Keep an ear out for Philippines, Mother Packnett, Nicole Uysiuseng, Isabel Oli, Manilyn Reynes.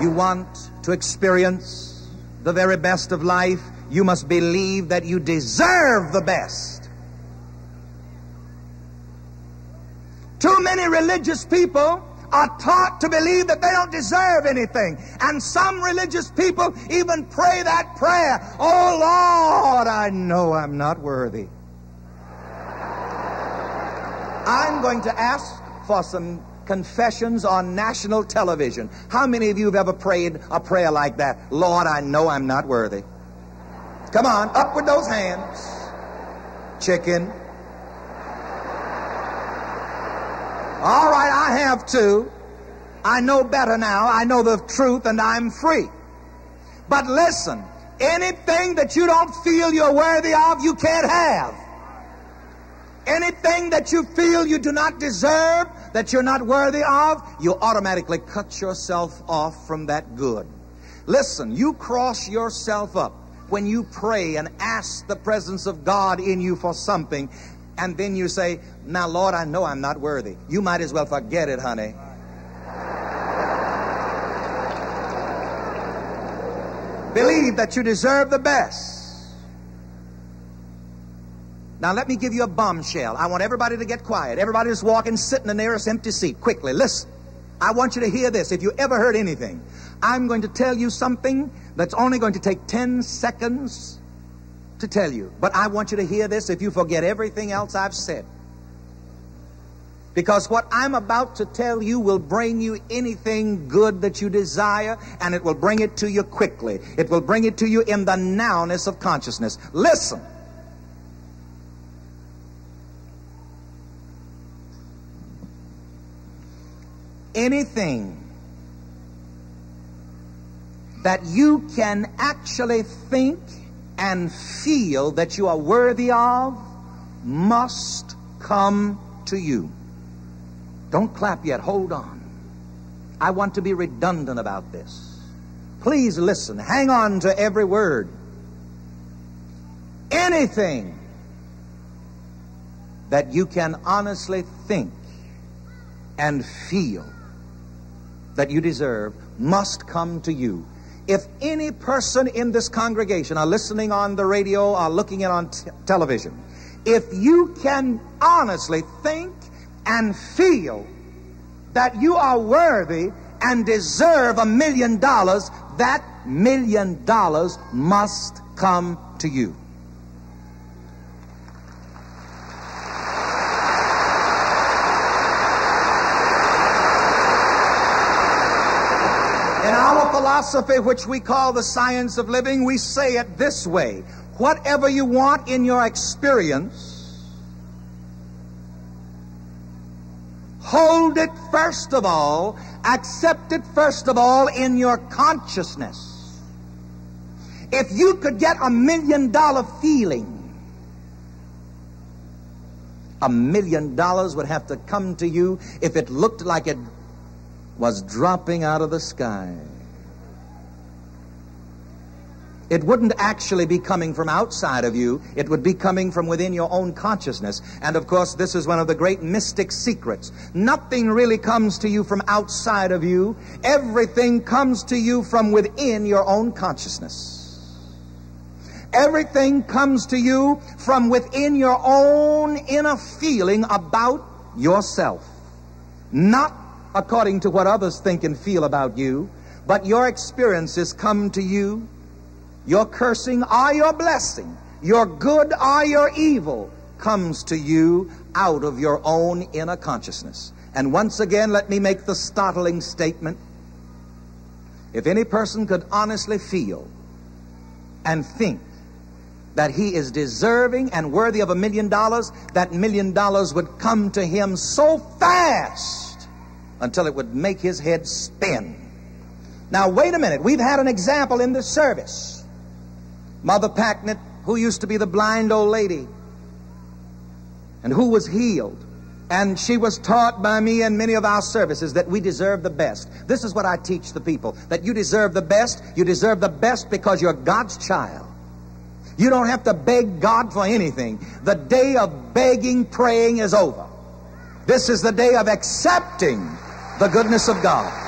You want to experience the very best of life, you must believe that you deserve the best. Too many religious people are taught to believe that they don't deserve anything. And some religious people even pray that prayer, "Oh Lord, I know I'm not worthy. I'm going to ask for some confessions on national television." How many of you have ever prayed a prayer like that? "Lord, I know I'm not worthy." Come on, up with those hands. Chicken. All right, I have to. I know better now. I know the truth and I'm free. But listen, anything that you don't feel you're worthy of, you can't have. Anything that you feel you do not deserve, that you're not worthy of, you automatically cut yourself off from that good. Listen, you cross yourself up when you pray and ask the presence of God in you for something, and then you say, "Now, Lord, I know I'm not worthy." You might as well forget it, honey. Believe that you deserve the best. Now, let me give you a bombshell. I want everybody to get quiet. Everybody just walk and sit in the nearest empty seat. Quickly, listen. I want you to hear this. If you ever heard anything, I'm going to tell you something that's only going to take 10 seconds to tell you. But I want you to hear this if you forget everything else I've said. Because what I'm about to tell you will bring you anything good that you desire, and it will bring it to you quickly. It will bring it to you in the nowness of consciousness. Listen. Anything that you can actually think and feel that you are worthy of must come to you. Don't clap yet. Hold on. I want to be redundant about this. Please listen. Hang on to every word. Anything that you can honestly think and feel that you deserve must come to you. If any person in this congregation are listening on the radio or looking in on television, if you can honestly think and feel that you are worthy and deserve $1 million, that $1 million must come to you. Philosophy, which we call the science of living, we say it this way: whatever you want in your experience, hold it first of all, accept it first of all in your consciousness. If you could get $1 million feeling, $1 million would have to come to you if it looked like it was dropping out of the sky. It wouldn't actually be coming from outside of you. It would be coming from within your own consciousness. And of course, this is one of the great mystic secrets. Nothing really comes to you from outside of you. Everything comes to you from within your own consciousness. Everything comes to you from within your own inner feeling about yourself. Not according to what others think and feel about you, but your experiences come to you. Your cursing or your blessing, your good or your evil comes to you out of your own inner consciousness. And once again, let me make the startling statement. If any person could honestly feel and think that he is deserving and worthy of $1 million, that $1 million would come to him so fast until it would make his head spin. Now, wait a minute. We've had an example in this service. Mother Packnett, who used to be the blind old lady and who was healed, and she was taught by me in many of our services that we deserve the best. This is what I teach the people, that you deserve the best. You deserve the best because you're God's child. You don't have to beg God for anything. The day of begging, praying is over. This is the day of accepting the goodness of God.